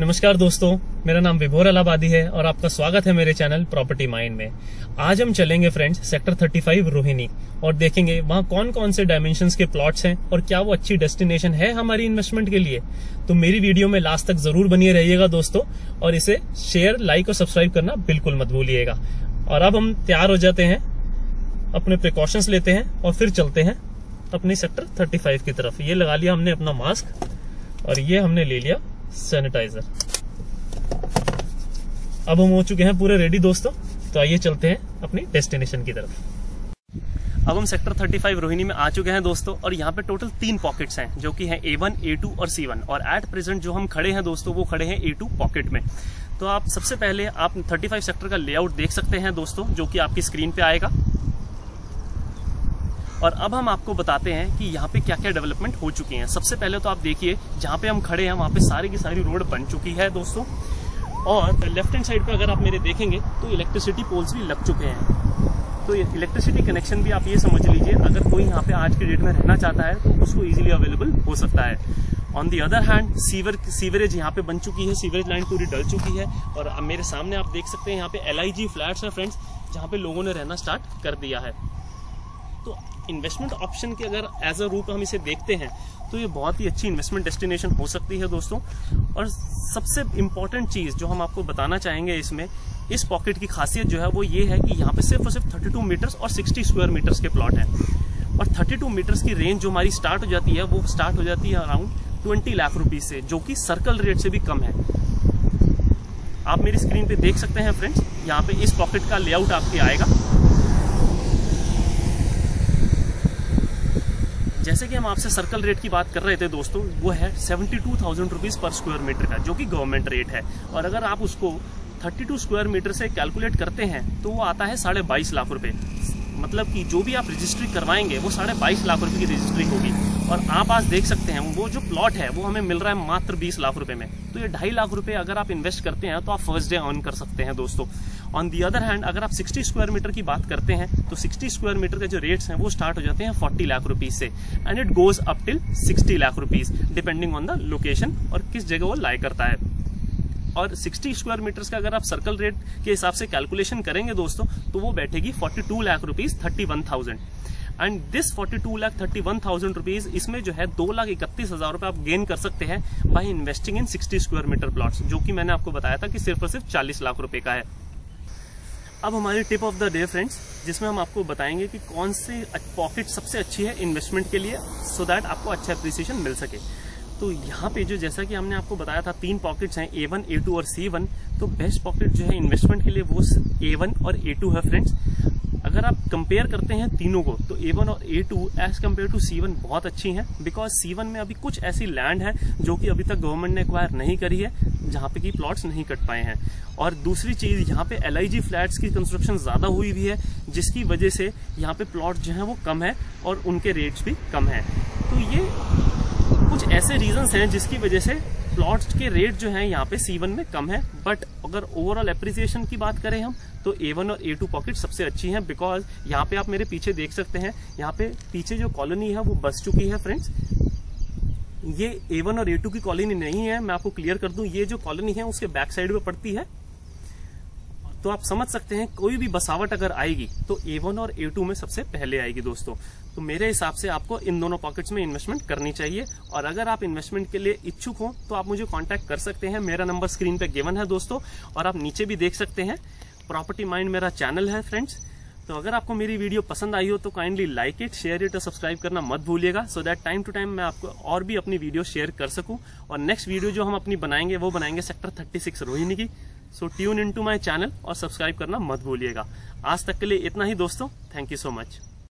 नमस्कार दोस्तों, मेरा नाम विभोर अल्लाहबादी है और आपका स्वागत है मेरे चैनल प्रॉपर्टी माइंड में। आज हम चलेंगे फ्रेंड्स सेक्टर 35 रोहिणी और देखेंगे वहाँ कौन कौन से डायमेंशंस के प्लॉट्स हैं और क्या वो अच्छी डेस्टिनेशन है हमारी इन्वेस्टमेंट के लिए। तो मेरी वीडियो में लास्ट तक जरूर बने रहिएगा दोस्तों, और इसे शेयर, लाइक और सब्सक्राइब करना बिल्कुल मत भूलिएगा। और अब हम तैयार हो जाते हैं, अपने प्रिकॉशंस लेते हैं और फिर चलते हैं अपनी सेक्टर 35 की तरफ। ये लगा लिया हमने अपना मास्क और ये हमने ले लिया सैनिटाइजर। अब हम हो चुके हैं पूरे रेडी दोस्तों, तो आइए चलते हैं अपनी डेस्टिनेशन की तरफ। अब हम सेक्टर 35 रोहिणी में आ चुके हैं दोस्तों, और यहाँ पे टोटल 3 पॉकेट्स हैं जो कि हैं A1, A2 और C1। और एट प्रेजेंट जो हम खड़े हैं दोस्तों, वो खड़े हैं A2 पॉकेट में। तो आप सबसे पहले आप 35 सेक्टर का लेआउट देख सकते हैं दोस्तों, जो कि आपकी स्क्रीन पे आएगा। और अब हम आपको बताते हैं कि यहाँ पे क्या क्या डेवलपमेंट हो चुकी हैं। सबसे पहले तो आप देखिए, जहाँ पे हम खड़े हैं वहाँ पे सारी की सारी रोड बन चुकी है दोस्तों। और लेफ्ट हैंड साइड पे अगर आप मेरे देखेंगे तो इलेक्ट्रिसिटी पोल्स भी लग चुके हैं। तो इलेक्ट्रिसिटी कनेक्शन भी आप ये समझ लीजिए, अगर कोई यहाँ पे आज के डेट में रहना चाहता है तो उसको ईजिली अवेलेबल हो सकता है। On the other hand sewerage यहाँ पे बन चुकी है, सीवरेज लाइन पूरी डल चुकी है। और मेरे सामने आप देख सकते हैं यहाँ पे LIG फ्लैट्स हैं फ्रेंड्स, जहाँ पे लोगों ने रहना स्टार्ट कर दिया है। तो इन्वेस्टमेंट ऑप्शन के अगर एज अ रूप हम इसे देखते हैं तो ये बहुत ही अच्छी इन्वेस्टमेंट डेस्टिनेशन हो सकती है दोस्तों। और सबसे इम्पॉर्टेंट चीज़ जो हम आपको बताना चाहेंगे इसमें, इस पॉकेट की खासियत जो है वो ये है कि यहाँ पे सिर्फ और सिर्फ 32 मीटर्स और 60 स्क्वायर मीटर्स के प्लॉट हैं। और 32 मीटर्स की रेंज जो हमारी स्टार्ट हो जाती है वो स्टार्ट हो जाती है अराउंड 20 लाख रुपीज़ से, जो कि सर्कल रेट से भी कम है। आप मेरी स्क्रीन पर देख सकते हैं फ्रेंड्स, यहाँ पर इस पॉकेट का लेआउट आपके आएगा। जैसे कि हम आपसे सर्कल रेट की बात कर रहे थे दोस्तों, वो है 72,000 रुपीज़ पर स्क्वायर मीटर का, जो कि गवर्नमेंट रेट है। और अगर आप उसको 32 स्क्वायर मीटर से कैलकुलेट करते हैं तो वो आता है 22.5 लाख रुपए। मतलब कि जो भी आप रजिस्ट्री करवाएंगे वो 22.5 लाख रुपए की रजिस्ट्री होगी। और आप आज देख सकते हैं वो जो प्लॉट है वो हमें मिल रहा है मात्र 20 लाख रुपए में। तो ये 2.5 लाख रुपए अगर आप इन्वेस्ट करते हैं तो आप फर्स्ट डे अर्न कर सकते हैं दोस्तों। ऑन दी अदर हैंड अगर आप 60 स्क्वायर मीटर की बात करते हैं तो 60 स्क्वायर मीटर के जो रेट्स हैं वो स्टार्ट हो जाते हैं 40 लाख रुपीज से, and it goes up till 60 lakh rupees depending on the location और किस जगह वो लाई करता है। और 60 स्क्वायर मीटर्स का अगर आप सर्कल रेट के हिसाब से कैलकुलेशन करेंगे दोस्तों तो वो बैठेगी 42 lakh rupees 31,000। And this 42 lakh 31,000 rupees, इसमें जो है 2,31,000 रुपये आप गेन कर सकते हैं by investing in 60 square metre plots, जो कि मैंने आपको बताया था कि सिर्फ और सिर्फ 40 लाख रुपए का है। अब हमारी tip of the day friends, जिसमें हम आपको बताएंगे कि कौन सी पॉकेट सबसे अच्छी है इन्वेस्टमेंट के लिए, सो दैट आपको अच्छा एप्रिसिएशन मिल सके। तो यहाँ पे जो जैसा कि हमने आपको बताया था 3 पॉकेट्स हैं A1, A2 और C1, तो बेस्ट पॉकेट जो है इन्वेस्टमेंट के लिए वो A1 और A2 है फ्रेंड्स। अगर आप कंपेयर करते हैं तीनों को तो A1 और A2 as compared to C1 बहुत अच्छी हैं, बिकॉज C1 में अभी कुछ ऐसी लैंड है जो कि अभी तक गवर्नमेंट ने एक्वायर नहीं करी है, जहाँ पे कि प्लॉट्स नहीं कट पाए हैं। और दूसरी चीज़, यहाँ पे LIG फ्लैट्स की कंस्ट्रक्शन ज़्यादा हुई भी है, जिसकी वजह से यहाँ पे प्लॉट जो हैं वो कम है और उनके रेट्स भी कम हैं। तो ये कुछ ऐसे रीजंस हैं जिसकी वजह से प्लॉट्स के रेट जो हैं यहाँ पे C1 में कम है। बट अगर ओवरऑल एप्रिसिएशन की बात करें हम तो A1 और A2 पॉकेट सबसे अच्छी हैं, बिकॉज यहाँ पे आप मेरे पीछे देख सकते हैं, यहाँ पे पीछे जो कॉलोनी है वो बस चुकी है फ्रेंड्स। ये A1 और A2 की कॉलोनी नहीं है, मैं आपको क्लियर कर दूं, ये जो कॉलोनी है उसके बैक साइड में पड़ती है। तो आप समझ सकते हैं कोई भी बसावट अगर आएगी तो A1 और A2 में सबसे पहले आएगी दोस्तों। तो मेरे हिसाब से आपको इन दोनों पॉकेट्स में इन्वेस्टमेंट करनी चाहिए। और अगर आप इन्वेस्टमेंट के लिए इच्छुक हो तो आप मुझे कांटेक्ट कर सकते हैं, मेरा नंबर स्क्रीन पे गिवन है दोस्तों, और आप नीचे भी देख सकते हैं। प्रॉपर्टी माइंड मेरा चैनल है फ्रेंड्स। तो अगर आपको मेरी वीडियो पसंद आई हो तो kindly like it, share it और सब्सक्राइब करना मत भूलिएगा, so that time to time मैं आपको और भी अपनी वीडियो शेयर कर सकूं। और नेक्स्ट वीडियो जो हम अपनी बनाएंगे वो बनाएंगे सेक्टर 36 रोहिणी की। So tune into my channel और सब्सक्राइब करना मत भूलिएगा। आज तक के लिए इतना ही दोस्तों, थैंक यू सो मच।